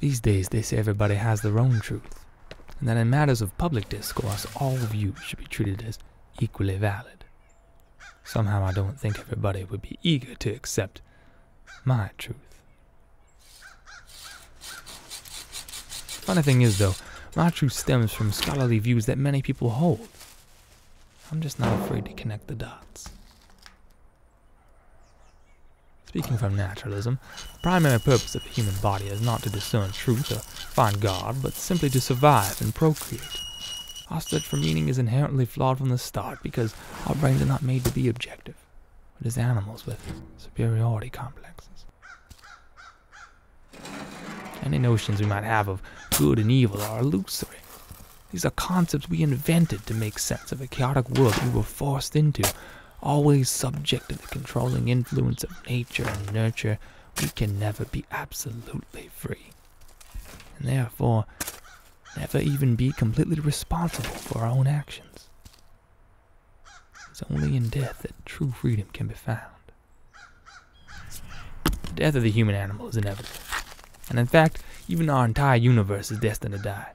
These days they say everybody has their own truth, and that in matters of public discourse all views should be treated as equally valid. Somehow I don't think everybody would be eager to accept my truth. Funny thing is though, my truth stems from scholarly views that many people hold. I'm just not afraid to connect the dots. Speaking from naturalism, the primary purpose of the human body is not to discern truth or find God, but simply to survive and procreate. Our search for meaning is inherently flawed from the start because our brains are not made to be objective, but as animals with superiority complexes. Any notions we might have of good and evil are illusory. These are concepts we invented to make sense of a chaotic world we were forced into, always subject to the controlling influence of nature and nurture. We can never be absolutely free, and therefore never even be completely responsible for our own actions. It's only in death that true freedom can be found. The death of the human animal is inevitable, and in fact, even our entire universe is destined to die.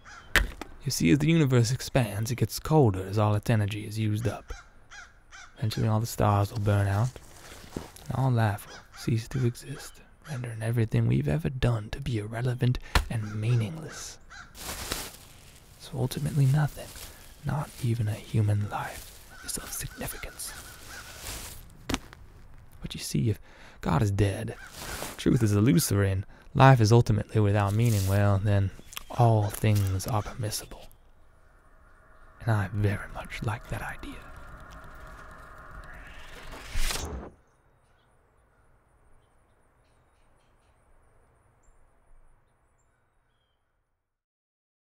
You see, as the universe expands, it gets colder as all its energy is used up. Eventually all the stars will burn out, and all life will cease to exist, rendering everything we've ever done to be irrelevant and meaningless. So ultimately nothing, not even a human life, is of significance. But you see, if God is dead, truth is illusory, and life is ultimately without meaning, well, then all things are permissible. And I very much like that idea.